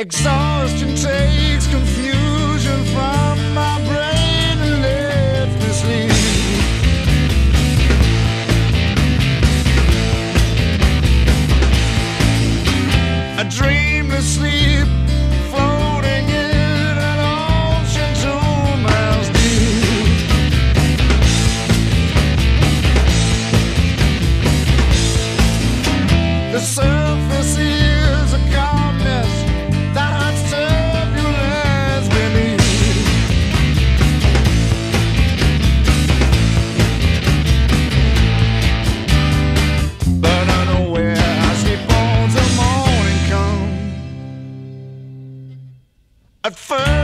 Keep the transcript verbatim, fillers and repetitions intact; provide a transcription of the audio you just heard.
Exhaustion takes confusion from my brain and left me sleep. A dreamless sleep floating in an ocean two miles deep. The surface is a calmness that hurts turbulence beneath. But unaware, I sleep on till morning comes. At first